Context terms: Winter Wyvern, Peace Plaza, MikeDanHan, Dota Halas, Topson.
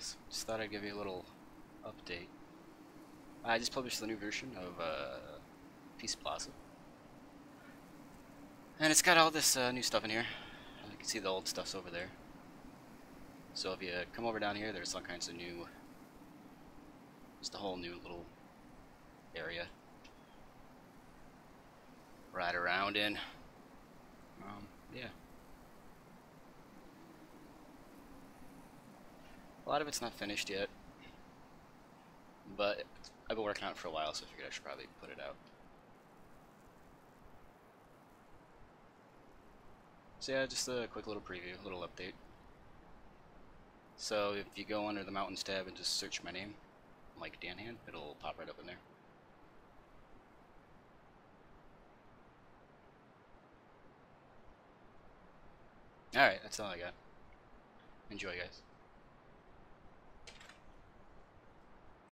guys, just thought I'd give you a little update. I just published the new version of Peace Plaza, and it's got all this new stuff in here. You can see the old stuff's over there. So if you come over down here, there's all kinds of new, just a whole new little area right around in. Yeah. A lot of it's not finished yet, but I've been working on it for a while, so I figured I should probably put it out. So yeah, just a quick little preview, little update. So if you go under the Mountains tab and just search my name, MikeDanHan, it'll pop right up in there. Alright, that's all I got. Enjoy, guys.